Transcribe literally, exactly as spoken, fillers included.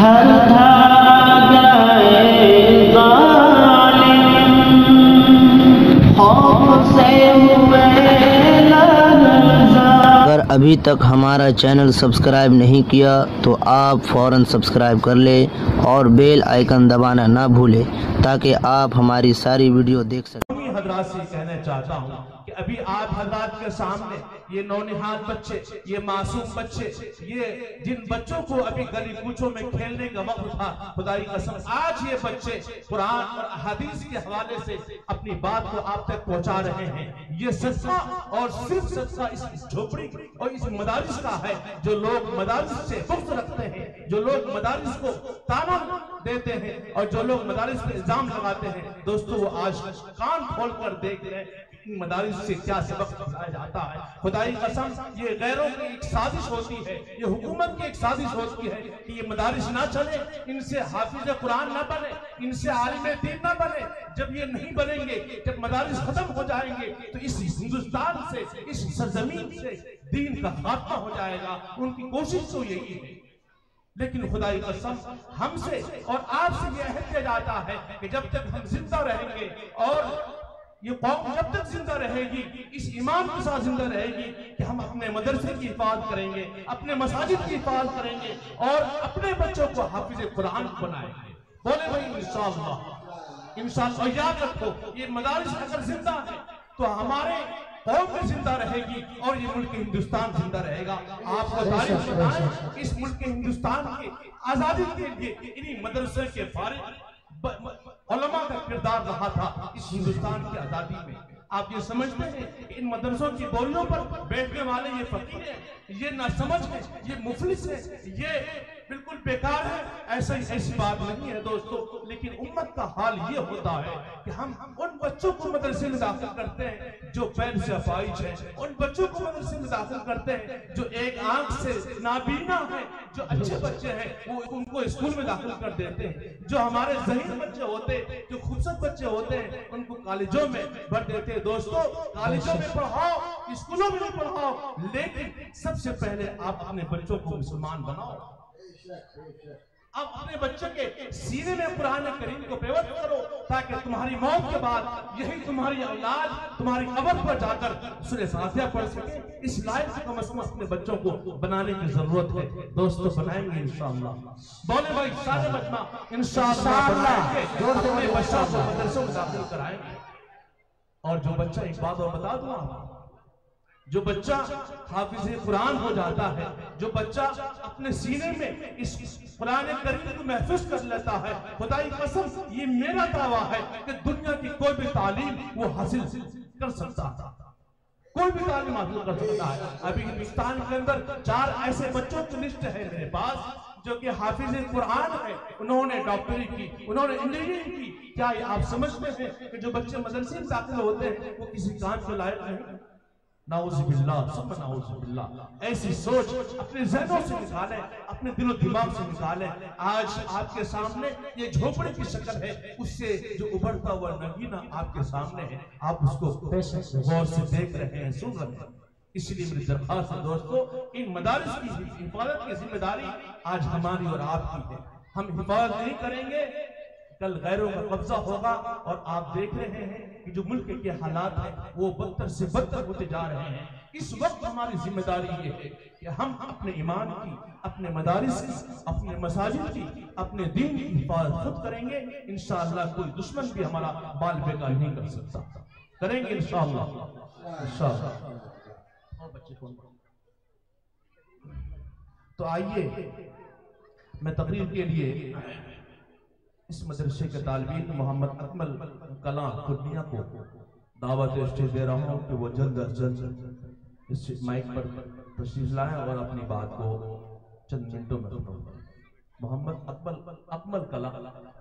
अगर अभी तक हमारा चैनल सब्सक्राइब नहीं किया तो आप फौरन सब्सक्राइब कर ले और बेल आइकन दबाना ना भूले ताकि आप हमारी सारी वीडियो देख सकें। हजरात से कहना चाहता हूँ कि अभी आप हजरात के सामने ये नौनिहाल बच्चे, ये मासूम बच्चे, ये जिन बच्चों को अभी गली कूचों में खेलने का वक्त था, खुदाई कसम आज ये बच्चे कुरान और हदीस के हवाले से अपनी बात को आप तक पहुंचा रहे हैं। ये सच्चा और सिर्फ सच्चा इस झोपड़ी और इस मदारिस का है। जो लोग मदारिस से मुक्त रखते हैं, जो लोग मदारिस को ताना देते हैं और जो लोग मदारिस पर इल्जाम लगाते हैं, दोस्तों वो आज कान खोल कर देख रहे हैं मदारिस से क्या सबक सिखाया जाता है। खुदाई कसम ये गैरों की एक साजिश होती है, ये हुकूमत की एक साजिश होती है कि ये मदारिस ना चले, इनसे हाफिज कुरान ना बने, इनसे आलिम दीन ना बने। जब ये नहीं बनेंगे, जब मदारिस खत्म हो जाएंगे तो इस हिंदुस्तान से, इस सरजमीन से दीन का खात्मा हो जाएगा। उनकी कोशिश तो यही है। लेकिन खुदाई कसम हमसे और आपसे यह अहद किया जाता है कि जब तक हम जिंदा रहेंगे और ये कौम जब तक जिंदा रहेगी, इस ईमान के साथ जिंदा रहेगी कि हम अपने मदरसे की हिफाजत करेंगे, अपने मसाजिद की हिफाजत करेंगे और अपने बच्चों को हाफिज कुरान बनाएंगे। बोले भाई इंशाअल्लाह इंशाअल्लाह। याद रखो ये मदारिस अगर जिंदा है तो हमारे कौम भी जिंदा रहेगी और ये मुल्क हिंदुस्तान जिंदा रहेगा। आपको तारीफ बताएं, इस मुल्क हिंदुस्तान की आजादी के लिए इन्हीं मदरसे के फारिग उलमा का किरदार रहा था इस हिंदुस्तान की आजादी में। आप ये समझते हैं इन मदरसों की बोरियों पर बैठने वाले ये फकीर है, ये नासमझ है, ये मुफलिस है, ये बिल्कुल बेकार है, ऐसा ऐसी बात नहीं है दोस्तों। लेकिन उम्मत का हाल ये होता है कि हम उन बच्चों को मदरसे में दाखिल करते हैं जो पैर से अपाहिज है, उन बच्चों को मदरसे में दाखिल करते हैं जो एक आंख से नाबीना है। जो अच्छे बच्चे हैं वो उनको स्कूल में दाखिल कर देते हैं, जो हमारे जहीन बच्चे होते हैं, जो खूबसूरत बच्चे होते हैं, उनको कॉलेजों में भर देते हैं। दोस्तों कॉलेजों में पढ़ाओ, स्कूलों में भी पढ़ाओ, लेकिन सबसे पहले आप अपने बच्चों को मुसलमान बनाओ। अब अपने बच्चे के सीने में कुरान करीम को पेवत करो ताकि तुम्हारी मौत के बाद यही तुम्हारी औलाद तुम्हारी कब्र पर जाकर सूरह फातिहा पढ़ सके। इस लायक से कम से कम अपने बच्चों को बनाने की जरूरत है दोस्तों। बनाएंगे इंशाअल्लाह। बोले भाई सारे बचना इंशाअल्लाह अपने बच्चों को मदरसों में दाखिल कराएंगे। और जो बच्चा, एक बात और बता दूं, जो बच्चा हाफिज कुरान हो जाता है, जो बच्चा अपने सीने में इस कुरान करीम को महफूज कर लेता है, खुदाई कसम ये मेरा दावा है कि दुनिया की कोई भी तालीम वो हासिल कर सकता है, कोई भी तालीम हासिल कर सकता है। अभी हिंदुस्तान के अंदर चार ऐसे बच्चों की लिस्ट है मेरे पास जो कि हाफिज कुरान है, उन्होंने डॉक्टरी की, उन्होंने इंजीनियरिंग की। क्या आप समझते हैं कि जो बच्चे मदरसे में दाखिल होते हैं वो किसी काम के लायक नहीं? ऐसी सोच अपने ज़हनों से निकाले, अपने दिलो दिमाग से निकाले। आज आपके सामने ये झोपड़े की शक्ल है, उससे जो उभरता हुआ नगीना आपके सामने है, आप उसको गौर से देख रहे हैं, सुन रहे हैं। इसलिए मेरी दरख्वास्त है दोस्तों, इन मदारिस की हिफाजत की जिम्मेदारी आज हमारी और आपकी है। हम हिफाजत नहीं करेंगे, कल गैरों का कब्जा होगा। और आप देख रहे हैं कि जो मुल्क के हालात हैं वो बदतर से बदतर होते जा रहे हैं। इस वक्त हमारी जिम्मेदारी ये है कि हम अपने ईमान की, अपने मदारिस की, अपने मसाजिद की, अपने दीन की हिफाजत खुद करेंगे। इंशाअल्लाह कोई दुश्मन भी हमारा बाल बेकार नहीं कर सकता। करेंगे इंशाअल्लाह। तो आइए मैं तकरीर के लिए इस मदरसे के तालिबीन मोहम्मद अकमल कलाम खुर्निया को दावत स्टेज दे रहा हूँ कि वो जल्द अज जल्द इस माइक पर तशरीफ लाएं और अपनी बात को चंद मिनटों में मोहम्मद अकमल अकमल कलाम